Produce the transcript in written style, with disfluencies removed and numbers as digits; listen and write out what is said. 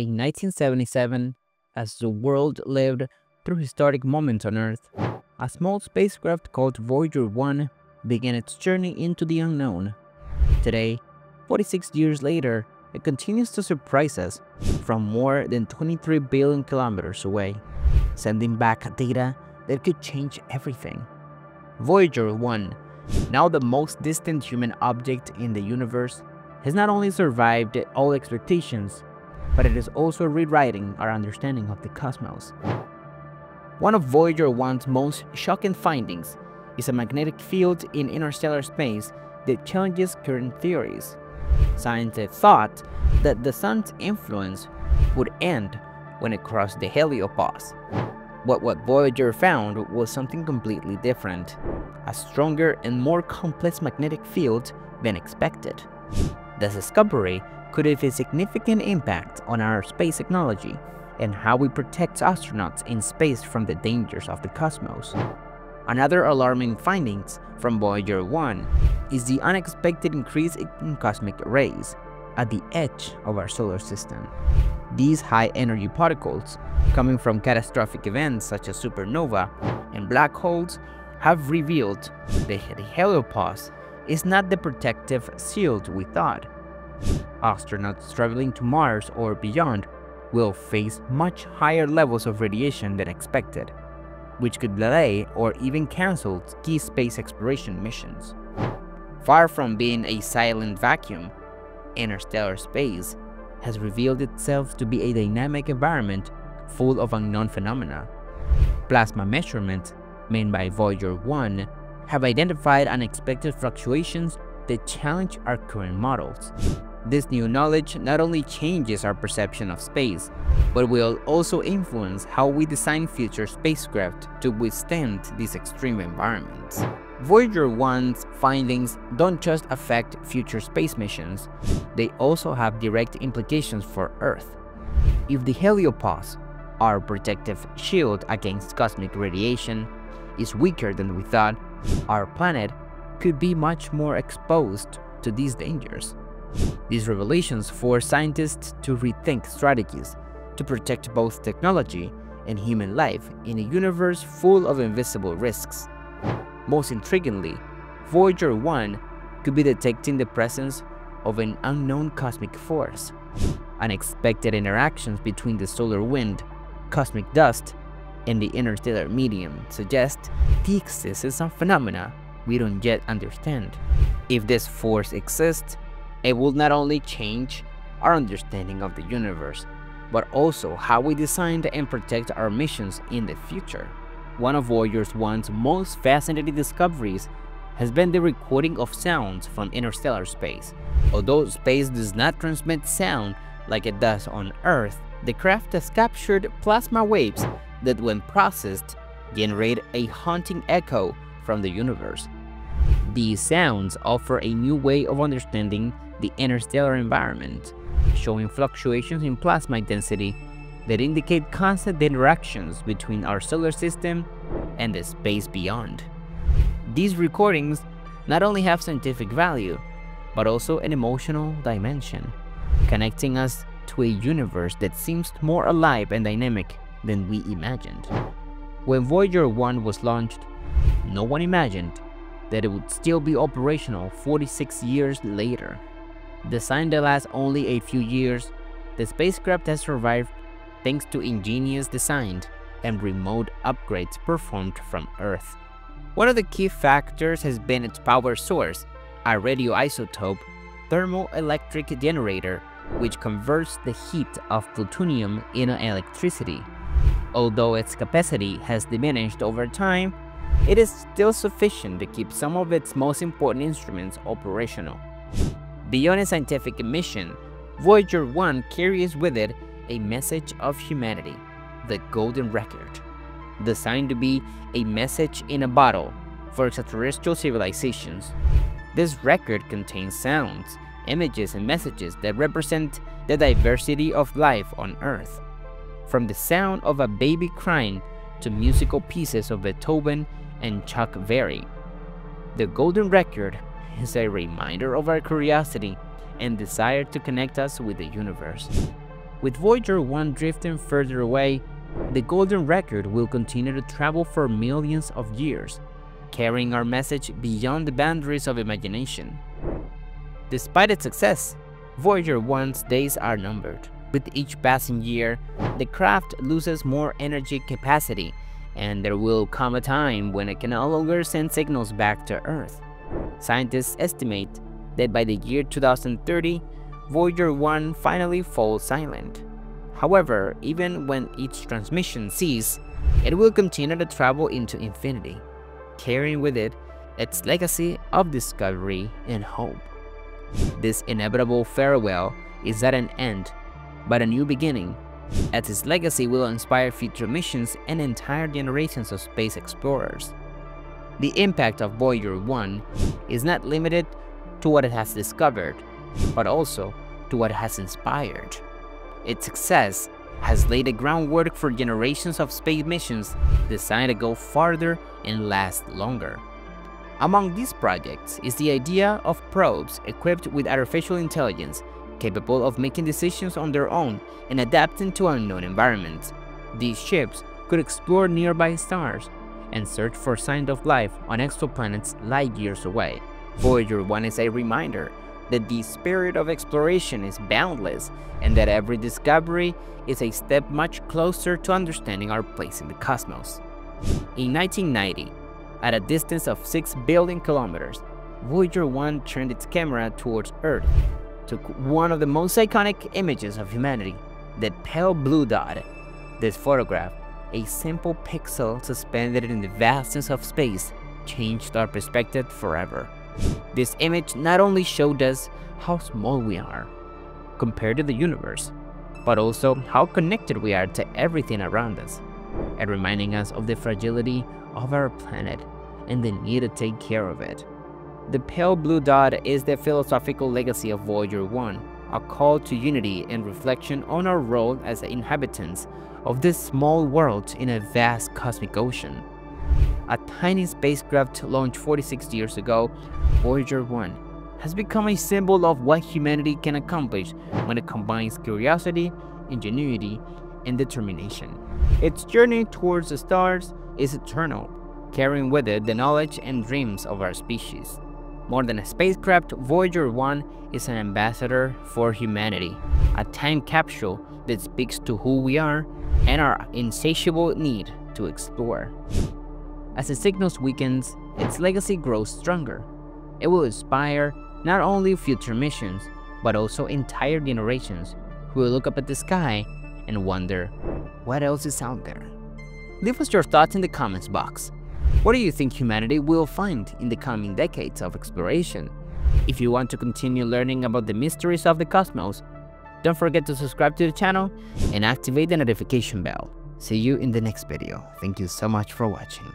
in 1977, as the world lived through historic moments on Earth, a small spacecraft called Voyager 1 began its journey into the unknown. Today, 46 years later, it continues to surprise us from more than 23 billion kilometers away, sending back data that could change everything. Voyager 1, now the most distant human object in the universe, has not only survived all expectations, but it is also rewriting our understanding of the cosmos. One of Voyager 1's most shocking findings is a magnetic field in interstellar space that challenges current theories. Scientists thought that the sun's influence would end when it crossed the heliopause. But what Voyager found was something completely different, a stronger and more complex magnetic field than expected. This discovery could have a significant impact on our space technology and how we protect astronauts in space from the dangers of the cosmos. Another alarming finding from Voyager 1 is the unexpected increase in cosmic rays at the edge of our solar system. These high-energy particles, coming from catastrophic events such as supernova and black holes, have revealed that the heliopause is not the protective shield we thought. Astronauts traveling to Mars or beyond will face much higher levels of radiation than expected, which could delay or even cancel key space exploration missions. Far from being a silent vacuum, interstellar space has revealed itself to be a dynamic environment full of unknown phenomena. Plasma measurements made by Voyager 1 have identified unexpected fluctuations that challenge our current models. This new knowledge not only changes our perception of space, but will also influence how we design future spacecraft to withstand these extreme environments. Voyager 1's findings don't just affect future space missions, they also have direct implications for Earth. If the heliopause, our protective shield against cosmic radiation, is weaker than we thought, our planet could be much more exposed to these dangers. These revelations force scientists to rethink strategies to protect both technology and human life in a universe full of invisible risks. Most intriguingly, Voyager 1 could be detecting the presence of an unknown cosmic force. Unexpected interactions between the solar wind, cosmic dust, and the interstellar medium suggest the existence of phenomena we don't yet understand. If this force exists, it will not only change our understanding of the universe, but also how we design and protect our missions in the future. One of Voyager 1's most fascinating discoveries has been the recording of sounds from interstellar space. Although space does not transmit sound like it does on Earth, the craft has captured plasma waves that, when processed, generate a haunting echo from the universe. These sounds offer a new way of understanding the interstellar environment, showing fluctuations in plasma density that indicate constant interactions between our solar system and the space beyond. These recordings not only have scientific value, but also an emotional dimension, connecting us to a universe that seems more alive and dynamic than we imagined. When Voyager 1 was launched, no one imagined that it would still be operational 46 years later. Designed to last only a few years, the spacecraft has survived thanks to ingenious design and remote upgrades performed from Earth. One of the key factors has been its power source, a radioisotope thermoelectric generator, which converts the heat of plutonium into electricity. Although its capacity has diminished over time, it is still sufficient to keep some of its most important instruments operational. Beyond its scientific mission, Voyager 1 carries with it a message of humanity, the Golden Record, designed to be a message in a bottle for extraterrestrial civilizations. This record contains sounds, images, and messages that represent the diversity of life on Earth. From the sound of a baby crying to musical pieces of Beethoven and Chuck Berry, the Golden Record is a reminder of our curiosity and desire to connect us with the universe. With Voyager 1 drifting further away, the Golden Record will continue to travel for millions of years, carrying our message beyond the boundaries of imagination. Despite its success, Voyager 1's days are numbered. With each passing year, the craft loses more energy capacity, and there will come a time when it can no longer send signals back to Earth. Scientists estimate that by the year 2030, Voyager 1 finally falls silent. However, even when its transmission ceases, it will continue to travel into infinity, carrying with it its legacy of discovery and hope. This inevitable farewell is at an end, but a new beginning, as its legacy will inspire future missions and entire generations of space explorers. The impact of Voyager 1 is not limited to what it has discovered, but also to what it has inspired. Its success has laid the groundwork for generations of space missions designed to go farther and last longer. Among these projects is the idea of probes equipped with artificial intelligence, capable of making decisions on their own and adapting to unknown environments. These ships could explore nearby stars and search for signs of life on exoplanets light years away. Voyager 1 is a reminder that the spirit of exploration is boundless and that every discovery is a step much closer to understanding our place in the cosmos. In 1990, at a distance of 6 billion kilometers, Voyager 1 turned its camera towards Earth, took one of the most iconic images of humanity, that pale blue dot. This photograph, a simple pixel suspended in the vastness of space, changed our perspective forever. This image not only showed us how small we are compared to the universe, but also how connected we are to everything around us, and reminding us of the fragility of our planet and the need to take care of it. The pale blue dot is the philosophical legacy of Voyager 1, a call to unity and reflection on our role as inhabitants of this small world in a vast cosmic ocean. A tiny spacecraft launched 46 years ago, Voyager 1 has become a symbol of what humanity can accomplish when it combines curiosity, ingenuity, and determination. Its journey towards the stars is eternal, carrying with it the knowledge and dreams of our species. More than a spacecraft, Voyager 1 is an ambassador for humanity, a time capsule that speaks to who we are and our insatiable need to explore. As its signals weakens, its legacy grows stronger. It will inspire not only future missions, but also entire generations who will look up at the sky and wonder, what else is out there? Leave us your thoughts in the comments box. What do you think humanity will find in the coming decades of exploration? If you want to continue learning about the mysteries of the cosmos, don't forget to subscribe to the channel and activate the notification bell. See you in the next video. Thank you so much for watching.